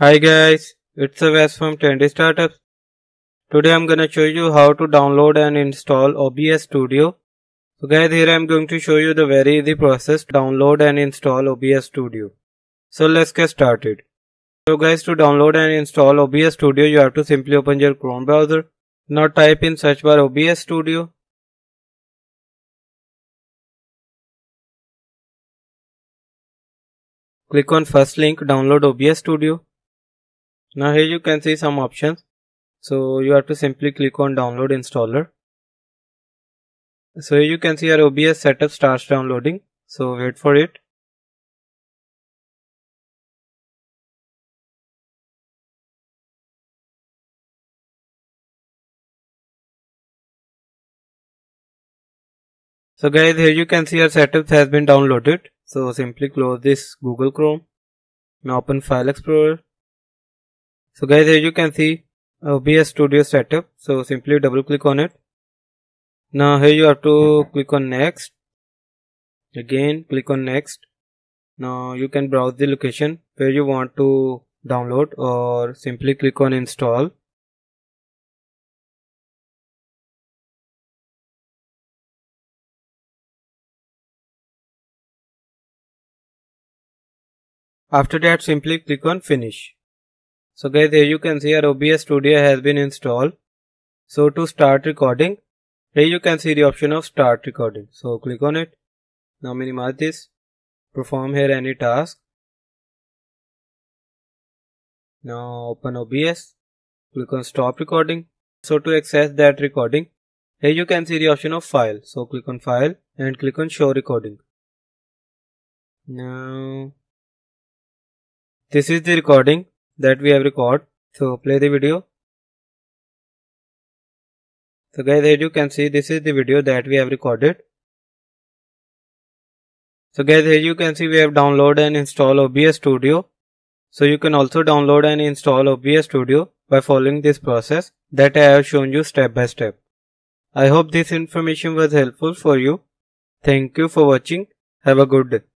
Hi guys, it's Vash from Trendy Startups. Today I'm gonna show you how to download and install OBS Studio. So guys, here I'm going to show you the very easy process to download and install OBS Studio. So let's get started. So guys, to download and install OBS Studio, you have to simply open your Chrome browser. Now type in search bar OBS Studio. Click on first link, download OBS Studio. Now here you can see some options, so you have to simply click on download installer. So here you can see our OBS setup starts downloading, so wait for it. So guys, here you can see our setup has been downloaded, so simply close this Google Chrome. Now open File Explorer. So guys, here you can see OBS Studio setup, so simply double click on it. Now here you have to click on next, again click on next. Now you can browse the location where you want to download or simply click on install. After that simply click on finish. So guys, here you can see our OBS Studio has been installed. So to start recording, here you can see the option of start recording. So click on it. Now minimize this. Perform here any task. Now open OBS. Click on stop recording. So to access that recording, here you can see the option of file. So click on file and click on show recording. Now this is the recording that we have recorded, so play the video. So guys, here you can see this is the video that we have recorded. So guys, here you can see we have downloaded and installed OBS Studio. So you can also download and install OBS Studio by following this process that I have shown you step by step. I hope this information was helpful for you. Thank you for watching. Have a good day.